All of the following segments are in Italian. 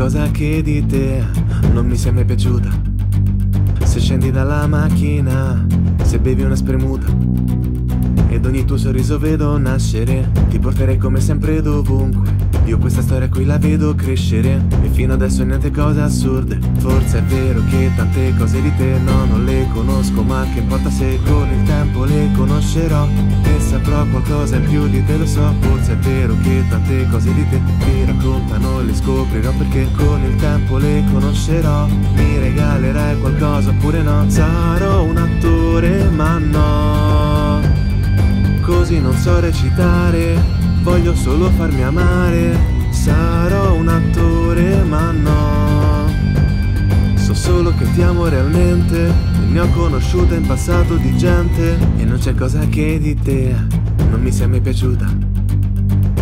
cosa che di te non mi sia mai piaciuta. Se scendi dalla macchina, se bevi una spremuta, ed ogni tuo sorriso vedo nascere, ti porterei come sempre dovunque. Io questa storia qui la vedo crescere, e fino adesso niente cose assurde. Forse è vero che tante cose di te no, non le conosco, ma che importa se con il tempo le conoscerò e saprò qualcosa in più di te, lo so. Forse è vero che tante cose di te mi raccontano, le scoprirò perché con il tempo le conoscerò. Mi regalerai qualcosa oppure no? Sarò un attore ma no, così non so recitare, voglio solo farmi amare. Sarò un attore ma no, so solo che ti amo realmente, e ne ho conosciuta in passato di gente, e non c'è cosa che di te non mi sia mai piaciuta.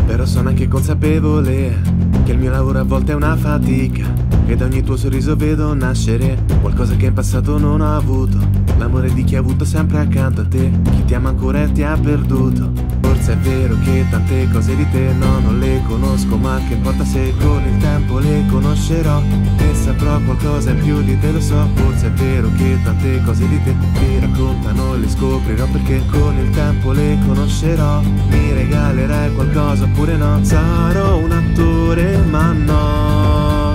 Però sono anche consapevole che il mio lavoro a volte è una fatica, e da ogni tuo sorriso vedo nascere qualcosa che in passato non ho avuto, l'amore di chi ha avuto sempre accanto a te, chi ti ama ancora e ti ha perduto. Forse è vero che tante cose di te no, non le conosco, ma che importa se con il tempo le conoscerò e saprò qualcosa in più di te, lo so. Forse è vero che tante cose di te mi raccontano, le scoprirò perché con il tempo le conoscerò. Mi regalerai qualcosa oppure no? Sarò un attore ma no,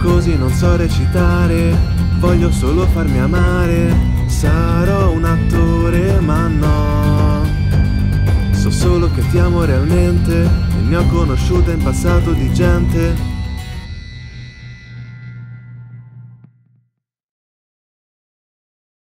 così non so recitare, voglio solo farmi amare. Sarò un attore ma no, so solo che ti amo realmente, e ne ho conosciuta in passato di gente.